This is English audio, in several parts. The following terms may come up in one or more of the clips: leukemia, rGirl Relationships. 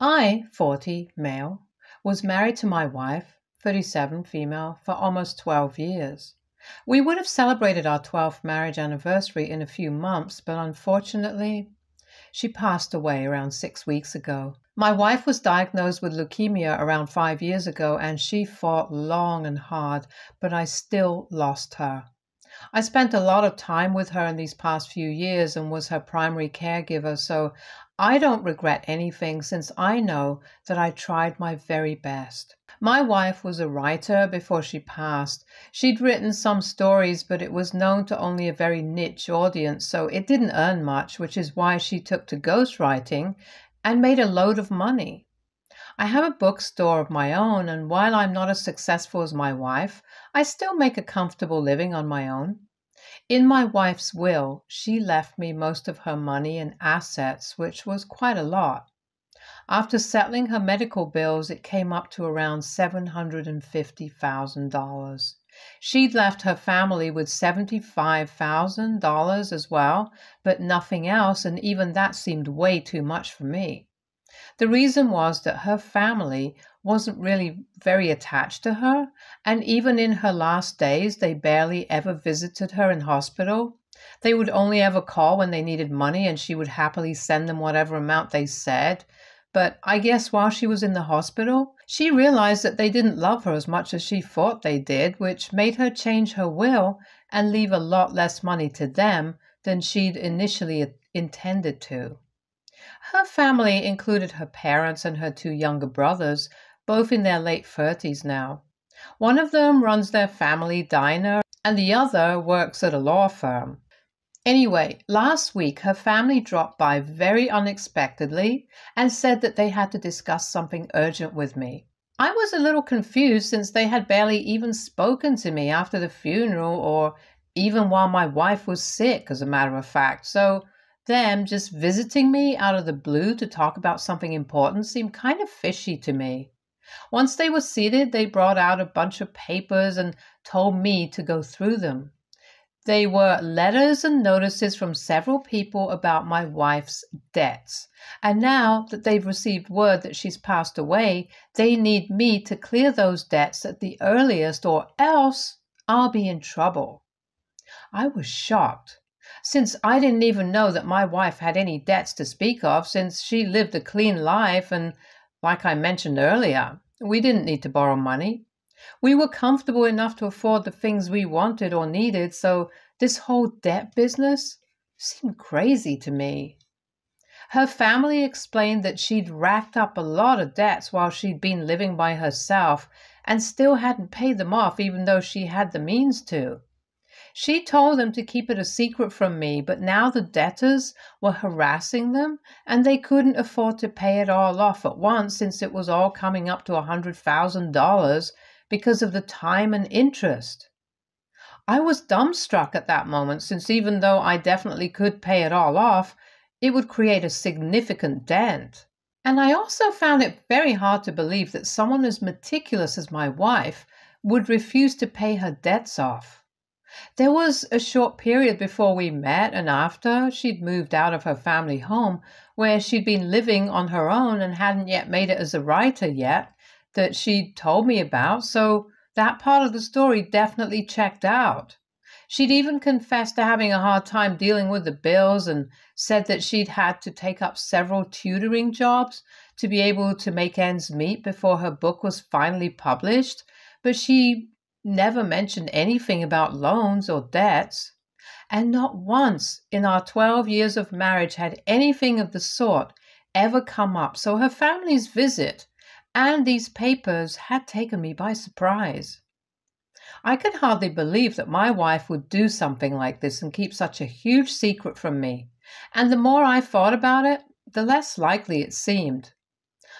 I, 40, male, was married to my wife, 37, female, for almost 12 years. We would have celebrated our 12th marriage anniversary in a few months, but unfortunately, she passed away around 6 weeks ago. My wife was diagnosed with leukemia around 5 years ago, and she fought long and hard, but I still lost her. I spent a lot of time with her in these past few years and was her primary caregiver, so I don't regret anything since I know that I tried my very best. My wife was a writer before she passed. She'd written some stories, but it was known to only a very niche audience, so it didn't earn much, which is why she took to ghostwriting and made a load of money. I have a bookstore of my own, and while I'm not as successful as my wife, I still make a comfortable living on my own. In my wife's will, she left me most of her money and assets, which was quite a lot. After settling her medical bills, it came up to around $750,000. She'd left her family with $75,000 as well, but nothing else, and even that seemed way too much for me. The reason was that her family wasn't really very attached to her, and even in her last days, they barely ever visited her in hospital. They would only ever call when they needed money, and she would happily send them whatever amount they said. But I guess while she was in the hospital, she realized that they didn't love her as much as she thought they did, which made her change her will and leave a lot less money to them than she'd initially intended to. Her family included her parents and her two younger brothers, both in their late 30s now. One of them runs their family diner, and the other works at a law firm. Anyway, last week her family dropped by very unexpectedly and said that they had to discuss something urgent with me. I was a little confused since they had barely even spoken to me after the funeral or even while my wife was sick, as a matter of fact, so them just visiting me out of the blue to talk about something important seemed kind of fishy to me. Once they were seated, they brought out a bunch of papers and told me to go through them. They were letters and notices from several people about my wife's debts. And now that they've received word that she's passed away, they need me to clear those debts at the earliest, or else I'll be in trouble. I was shocked, since I didn't even know that my wife had any debts to speak of, since she lived a clean life and, like I mentioned earlier, we didn't need to borrow money. We were comfortable enough to afford the things we wanted or needed, so this whole debt business seemed crazy to me. Her family explained that she'd racked up a lot of debts while she'd been living by herself and still hadn't paid them off, even though she had the means to. She told them to keep it a secret from me, but now the debtors were harassing them and they couldn't afford to pay it all off at once, since it was all coming up to $100,000 because of the time and interest. I was dumbstruck at that moment, since even though I definitely could pay it all off, it would create a significant dent. And I also found it very hard to believe that someone as meticulous as my wife would refuse to pay her debts off. There was a short period before we met and after she'd moved out of her family home, where she'd been living on her own and hadn't yet made it as a writer yet, that she'd told me about, so that part of the story definitely checked out. She'd even confessed to having a hard time dealing with the bills and said that she'd had to take up several tutoring jobs to be able to make ends meet before her book was finally published, but she never mentioned anything about loans or debts, and not once in our 12 years of marriage had anything of the sort ever come up, so her family's visit and these papers had taken me by surprise. I could hardly believe that my wife would do something like this and keep such a huge secret from me, and the more I thought about it, the less likely it seemed.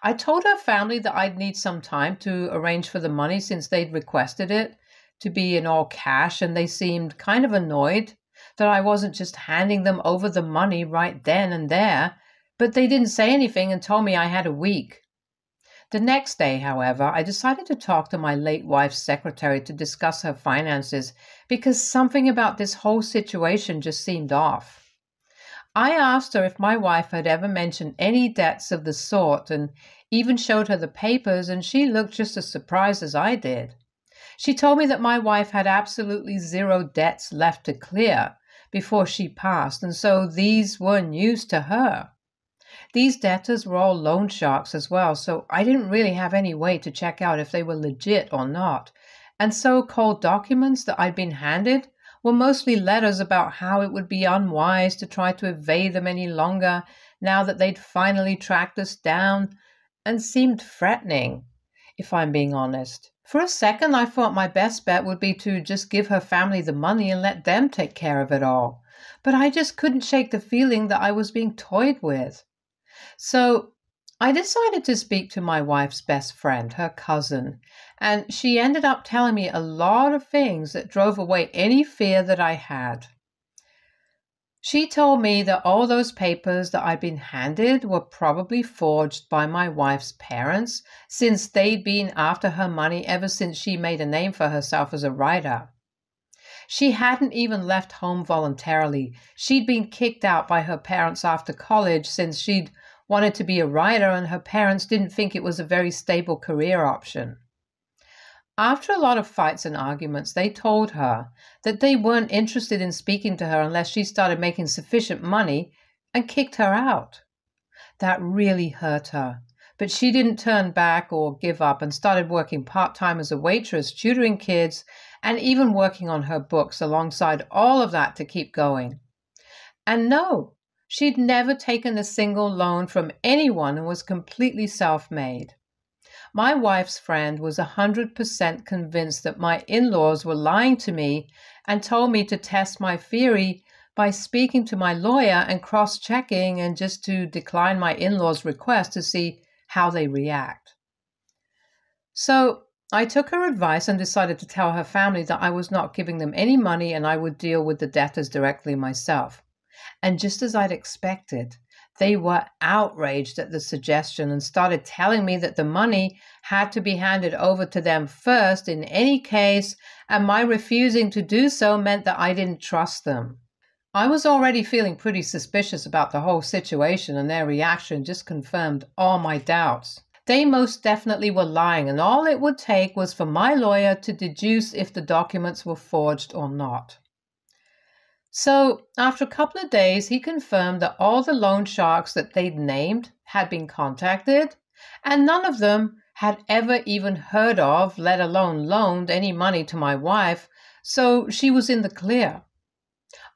I told her family that I'd need some time to arrange for the money, since they'd requested it to be in all cash, and they seemed kind of annoyed that I wasn't just handing them over the money right then and there, but they didn't say anything and told me I had a week. The next day, however, I decided to talk to my late wife's secretary to discuss her finances, because something about this whole situation just seemed off. I asked her if my wife had ever mentioned any debts of the sort and even showed her the papers, and she looked just as surprised as I did. She told me that my wife had absolutely zero debts left to clear before she passed, and so these were news to her. These debtors were all loan sharks as well, so I didn't really have any way to check out if they were legit or not, and so cold documents that I'd been handed were mostly letters about how it would be unwise to try to evade them any longer now that they'd finally tracked us down, and seemed threatening, if I'm being honest. For a second, I thought my best bet would be to just give her family the money and let them take care of it all. But I just couldn't shake the feeling that I was being toyed with. So I decided to speak to my wife's best friend, her cousin, and she ended up telling me a lot of things that drove away any fear that I had. She told me that all those papers that I'd been handed were probably forged by my wife's parents, since they'd been after her money ever since she made a name for herself as a writer. She hadn't even left home voluntarily. She'd been kicked out by her parents after college since she'd wanted to be a writer, and her parents didn't think it was a very stable career option. After a lot of fights and arguments, they told her that they weren't interested in speaking to her unless she started making sufficient money, and kicked her out. That really hurt her, but she didn't turn back or give up and started working part-time as a waitress, tutoring kids, and even working on her books alongside all of that to keep going. And no, she'd never taken a single loan from anyone and was completely self-made. My wife's friend was 100% convinced that my in-laws were lying to me and told me to test my theory by speaking to my lawyer and cross-checking, and just to decline my in-laws' request to see how they react. So I took her advice and decided to tell her family that I was not giving them any money and I would deal with the debtors directly myself. And just as I'd expected, they were outraged at the suggestion and started telling me that the money had to be handed over to them first in any case, and my refusing to do so meant that I didn't trust them. I was already feeling pretty suspicious about the whole situation, and their reaction just confirmed all my doubts. They most definitely were lying, and all it would take was for my lawyer to deduce if the documents were forged or not. So after a couple of days, he confirmed that all the loan sharks that they'd named had been contacted, and none of them had ever even heard of, let alone loaned any money to my wife, so she was in the clear.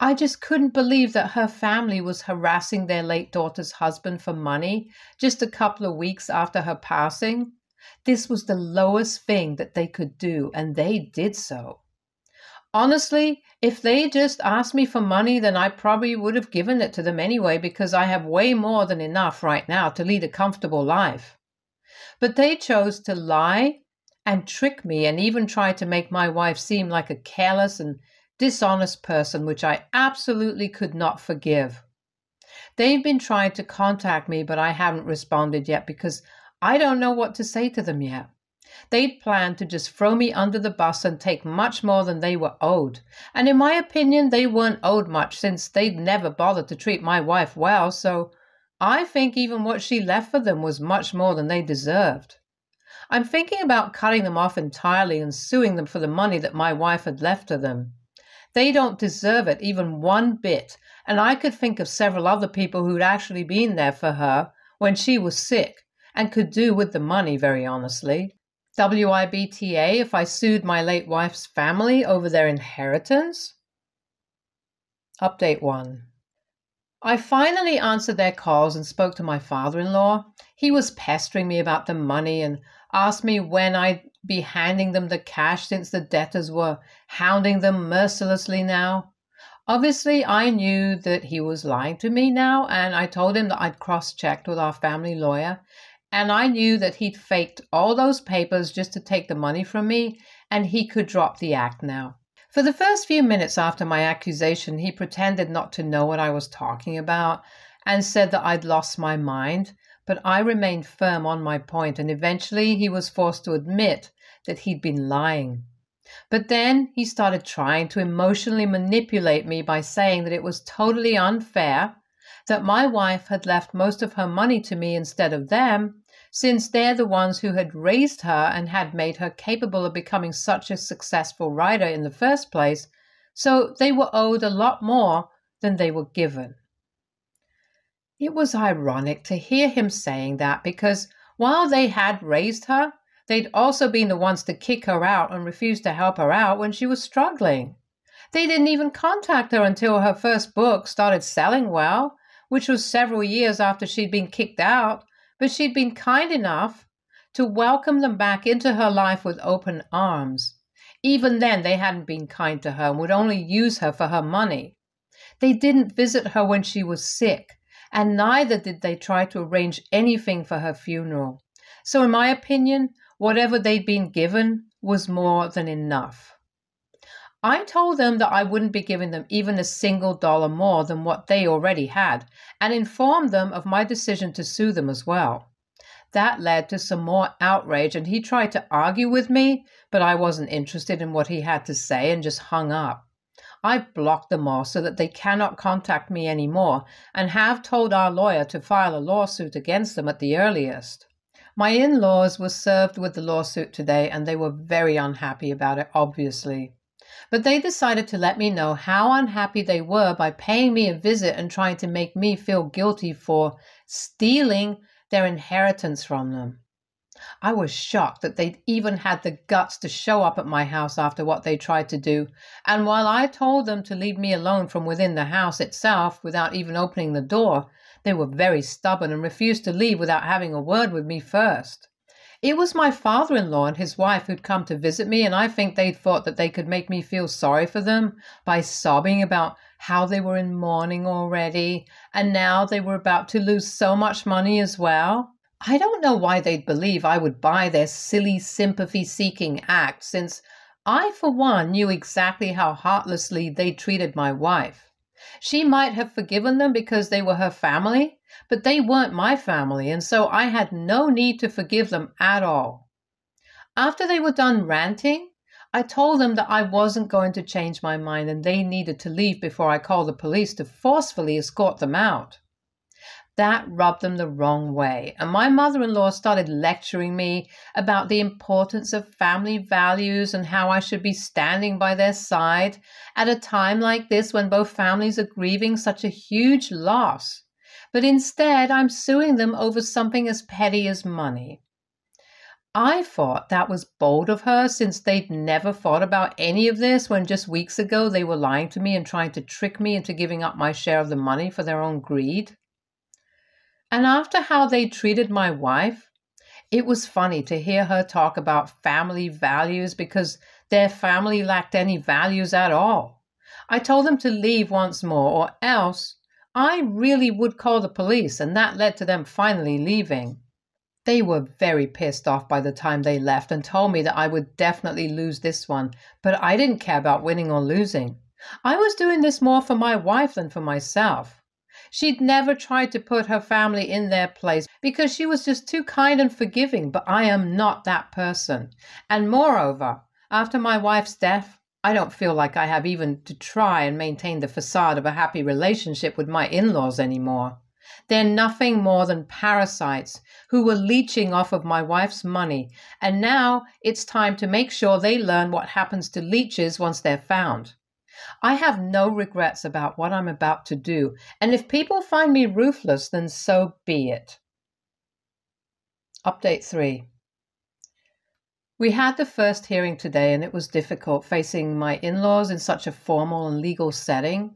I just couldn't believe that her family was harassing their late daughter's husband for money just a couple of weeks after her passing. This was the lowest thing that they could do, and they did so. Honestly, if they just asked me for money, then I probably would have given it to them anyway, because I have way more than enough right now to lead a comfortable life. But they chose to lie and trick me, and even try to make my wife seem like a careless and dishonest person, which I absolutely could not forgive. They've been trying to contact me, but I haven't responded yet because I don't know what to say to them yet. They'd planned to just throw me under the bus and take much more than they were owed. And in my opinion, they weren't owed much, since they'd never bothered to treat my wife well, so I think even what she left for them was much more than they deserved. I'm thinking about cutting them off entirely and suing them for the money that my wife had left to them. They don't deserve it even one bit, and I could think of several other people who'd actually been there for her when she was sick and could do with the money, very honestly. WIBTA if I sued my late wife's family over their inheritance? Update 1. I finally answered their calls and spoke to my father-in-law. He was pestering me about the money and asked me when I'd be handing them the cash, since the debtors were hounding them mercilessly now. Obviously, I knew that he was lying to me now, and I told him that I'd cross-checked with our family lawyer, and I knew that he'd faked all those papers just to take the money from me, and he could drop the act now. For the first few minutes after my accusation, he pretended not to know what I was talking about and said that I'd lost my mind, but I remained firm on my point, and eventually he was forced to admit that he'd been lying. But then he started trying to emotionally manipulate me by saying that it was totally unfair that my wife had left most of her money to me instead of them, since they're the ones who had raised her and had made her capable of becoming such a successful writer in the first place, so they were owed a lot more than they were given. It was ironic to hear him saying that, because while they had raised her, they'd also been the ones to kick her out and refuse to help her out when she was struggling. They didn't even contact her until her first book started selling well, which was several years after she'd been kicked out, but she'd been kind enough to welcome them back into her life with open arms. Even then, they hadn't been kind to her and would only use her for her money. They didn't visit her when she was sick, and neither did they try to arrange anything for her funeral. So in my opinion, whatever they'd been given was more than enough. I told them that I wouldn't be giving them even $1 more than what they already had, and informed them of my decision to sue them as well. That led to some more outrage, and he tried to argue with me, but I wasn't interested in what he had to say and just hung up. I've blocked them all so that they cannot contact me anymore, and have told our lawyer to file a lawsuit against them at the earliest. My in-laws were served with the lawsuit today, and they were very unhappy about it, obviously. But they decided to let me know how unhappy they were by paying me a visit and trying to make me feel guilty for stealing their inheritance from them. I was shocked that they'd even had the guts to show up at my house after what they tried to do, and while I told them to leave me alone from within the house itself without even opening the door, they were very stubborn and refused to leave without having a word with me first. It was my father-in-law and his wife who'd come to visit me, and I think they thought that they could make me feel sorry for them by sobbing about how they were in mourning already, and now they were about to lose so much money as well. I don't know why they'd believe I would buy their silly sympathy-seeking act, since I, for one, knew exactly how heartlessly they treated my wife. She might have forgiven them because they were her family, but they weren't my family, and so I had no need to forgive them at all. After they were done ranting, I told them that I wasn't going to change my mind and they needed to leave before I called the police to forcefully escort them out. That rubbed them the wrong way, and my mother-in-law started lecturing me about the importance of family values and how I should be standing by their side at a time like this when both families are grieving such a huge loss. But instead, I'm suing them over something as petty as money. I thought that was bold of her, since they'd never thought about any of this when just weeks ago they were lying to me and trying to trick me into giving up my share of the money for their own greed. And after how they treated my wife, it was funny to hear her talk about family values because their family lacked any values at all. I told them to leave once more, or else I really would call the police, and that led to them finally leaving. They were very pissed off by the time they left and told me that I would definitely lose this one, but I didn't care about winning or losing. I was doing this more for my wife than for myself. She'd never tried to put her family in their place because she was just too kind and forgiving, but I am not that person. And moreover, after my wife's death, I don't feel like I have even to try and maintain the facade of a happy relationship with my in-laws anymore. They're nothing more than parasites who were leeching off of my wife's money, and now it's time to make sure they learn what happens to leeches once they're found. I have no regrets about what I'm about to do, and if people find me ruthless, then so be it. Update 3. We had the first hearing today, and it was difficult facing my in-laws in such a formal and legal setting.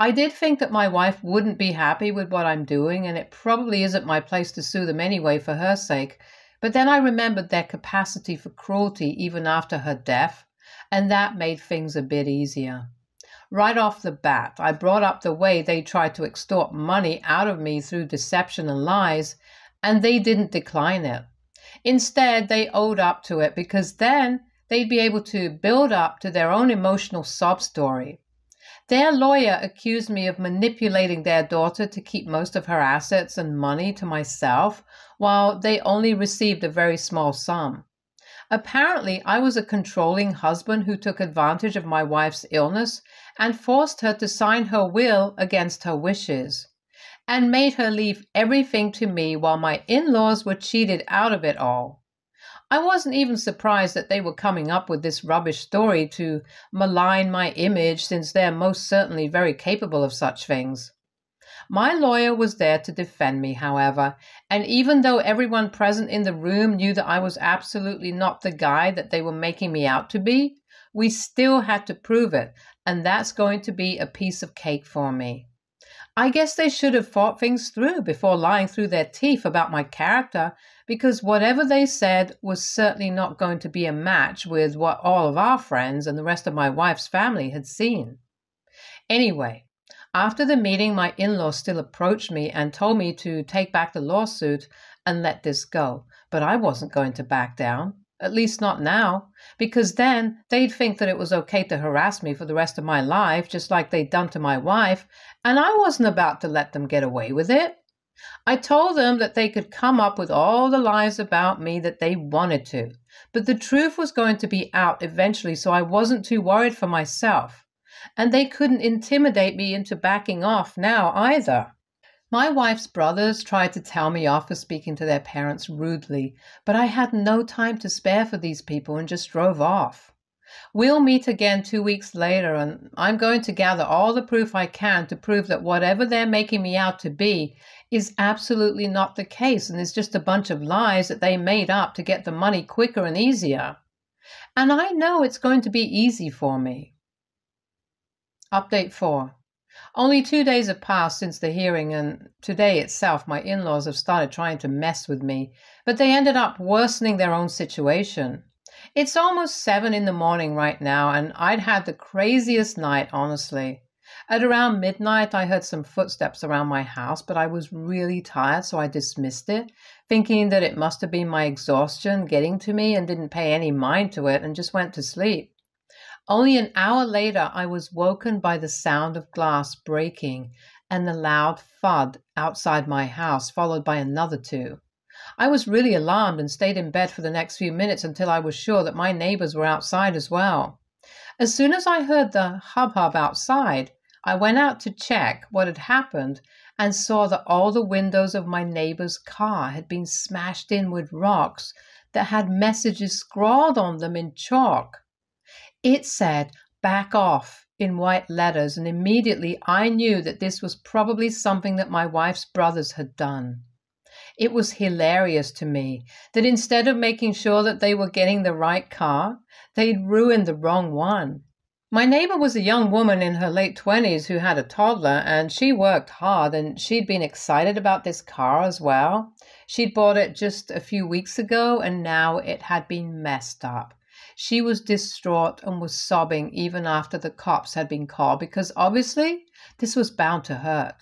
I did think that my wife wouldn't be happy with what I'm doing, and it probably isn't my place to sue them anyway for her sake, but then I remembered their capacity for cruelty even after her death, and that made things a bit easier. Right off the bat, I brought up the way they tried to extort money out of me through deception and lies, and they didn't decline it. Instead, they owed up to it because then they'd be able to build up to their own emotional sob story. Their lawyer accused me of manipulating their daughter to keep most of her assets and money to myself, while they only received a very small sum. Apparently, I was a controlling husband who took advantage of my wife's illness and forced her to sign her will against her wishes. and made her leave everything to me while my in-laws were cheated out of it all. I wasn't even surprised that they were coming up with this rubbish story to malign my image, since they're most certainly very capable of such things. My lawyer was there to defend me, however, and even though everyone present in the room knew that I was absolutely not the guy that they were making me out to be, we still had to prove it, and that's going to be a piece of cake for me. I guess they should have thought things through before lying through their teeth about my character, because whatever they said was certainly not going to be a match with what all of our friends and the rest of my wife's family had seen. Anyway, after the meeting, my in-law still approached me and told me to take back the lawsuit and let this go, but I wasn't going to back down. At least not now, because then they'd think that it was okay to harass me for the rest of my life, just like they'd done to my wife, and I wasn't about to let them get away with it. I told them that they could come up with all the lies about me that they wanted to, but the truth was going to be out eventually, so I wasn't too worried for myself, and they couldn't intimidate me into backing off now either. My wife's brothers tried to tell me off for speaking to their parents rudely, but I had no time to spare for these people and just drove off. We'll meet again 2 weeks later, and I'm going to gather all the proof I can to prove that whatever they're making me out to be is absolutely not the case and is just a bunch of lies that they made up to get the money quicker and easier. And I know it's going to be easy for me. Update 4. Only 2 days have passed since the hearing, and today itself my in-laws have started trying to mess with me, but they ended up worsening their own situation. It's almost 7 in the morning right now, and I'd had the craziest night, honestly. At around midnight, I heard some footsteps around my house, but I was really tired, so I dismissed it, thinking that it must have been my exhaustion getting to me, and didn't pay any mind to it and just went to sleep. Only an hour later, I was woken by the sound of glass breaking and the loud thud outside my house, followed by another two. I was really alarmed and stayed in bed for the next few minutes until I was sure that my neighbors were outside as well. As soon as I heard the hubbub outside, I went out to check what had happened and saw that all the windows of my neighbor's car had been smashed in with rocks that had messages scrawled on them in chalk. It said, "Back off," in white letters, and immediately I knew that this was probably something that my wife's brothers had done. It was hilarious to me that instead of making sure that they were getting the right car, they'd ruined the wrong one. My neighbor was a young woman in her late 20s who had a toddler, and she worked hard, and she'd been excited about this car as well. She'd bought it just a few weeks ago, and now it had been messed up. She was distraught and was sobbing even after the cops had been called, because obviously this was bound to hurt.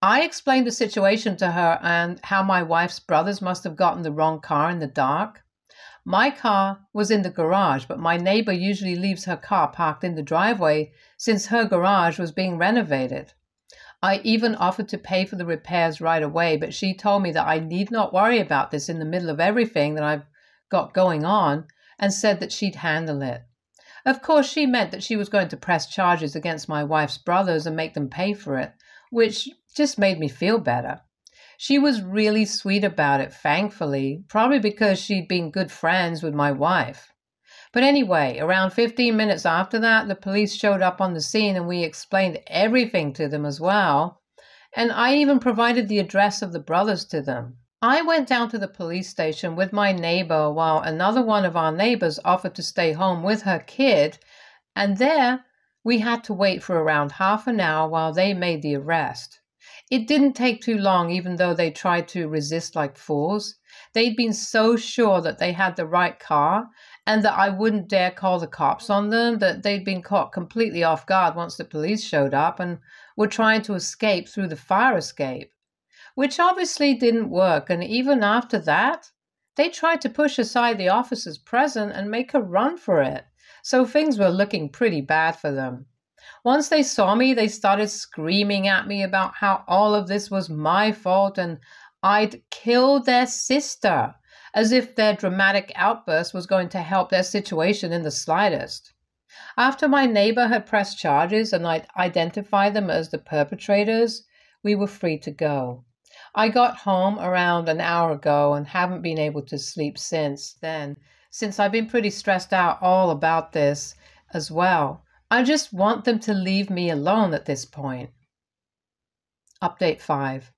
I explained the situation to her and how my wife's brothers must have gotten the wrong car in the dark. My car was in the garage, but my neighbor usually leaves her car parked in the driveway since her garage was being renovated. I even offered to pay for the repairs right away, but she told me that I need not worry about this in the middle of everything that I've got going on, and said that she'd handle it. Of course, she meant that she was going to press charges against my wife's brothers and make them pay for it, which just made me feel better. She was really sweet about it, thankfully, probably because she'd been good friends with my wife. But anyway, around 15 minutes after that, the police showed up on the scene, and we explained everything to them as well, and I even provided the address of the brothers to them. I went down to the police station with my neighbor while another one of our neighbors offered to stay home with her kid, and there we had to wait for around half an hour while they made the arrest. It didn't take too long, even though they tried to resist like fools. They'd been so sure that they had the right car and that I wouldn't dare call the cops on them that they'd been caught completely off guard once the police showed up and were trying to escape through the fire escape, which obviously didn't work, and even after that, they tried to push aside the officers present and make a run for it, so things were looking pretty bad for them. Once they saw me, they started screaming at me about how all of this was my fault and I'd killed their sister, as if their dramatic outburst was going to help their situation in the slightest. After my neighbor had pressed charges and I'd identified them as the perpetrators, we were free to go. I got home around an hour ago and haven't been able to sleep since then, since I've been pretty stressed out all about this as well. I just want them to leave me alone at this point. Update 5.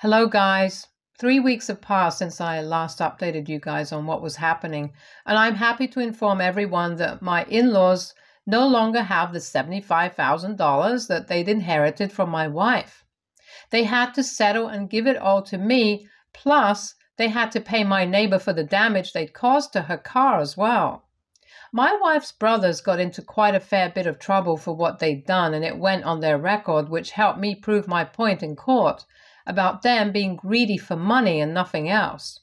Hello guys. 3 weeks have passed since I last updated you guys on what was happening, and I'm happy to inform everyone that my in-laws no longer have the $75,000 that they'd inherited from my wife. They had to settle and give it all to me, plus they had to pay my neighbor for the damage they'd caused to her car as well. My wife's brothers got into quite a fair bit of trouble for what they'd done, and it went on their record, which helped me prove my point in court about them being greedy for money and nothing else.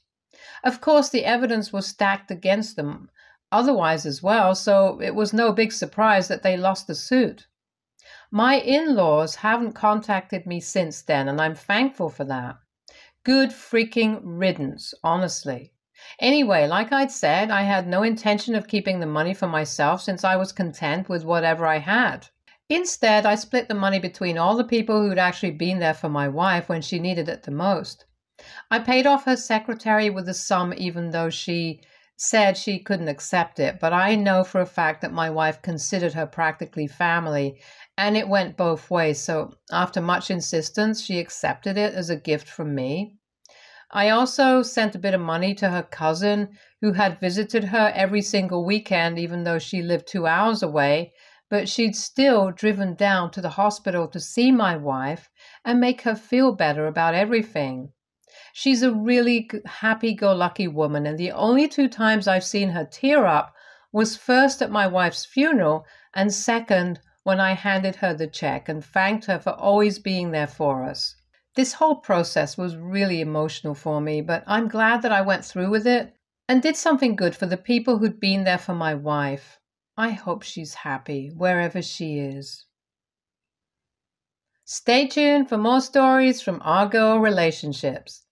Of course, the evidence was stacked against them otherwise as well, so it was no big surprise that they lost the suit. My in-laws haven't contacted me since then, and I'm thankful for that. Good freaking riddance, honestly. Anyway, like I'd said, I had no intention of keeping the money for myself since I was content with whatever I had. Instead, I split the money between all the people who'd actually been there for my wife when she needed it the most. I paid off her secretary with the sum, even though she said she couldn't accept it, but I know for a fact that my wife considered her practically family, and it went both ways, so after much insistence, she accepted it as a gift from me. I also sent a bit of money to her cousin, who had visited her every single weekend, even though she lived 2 hours away, but she'd still driven down to the hospital to see my wife and make her feel better about everything. She's a really happy-go-lucky woman, and the only 2 times I've seen her tear up was first at my wife's funeral and second when I handed her the check and thanked her for always being there for us. This whole process was really emotional for me, but I'm glad that I went through with it and did something good for the people who'd been there for my wife. I hope she's happy wherever she is. Stay tuned for more stories from rGirl Relationships.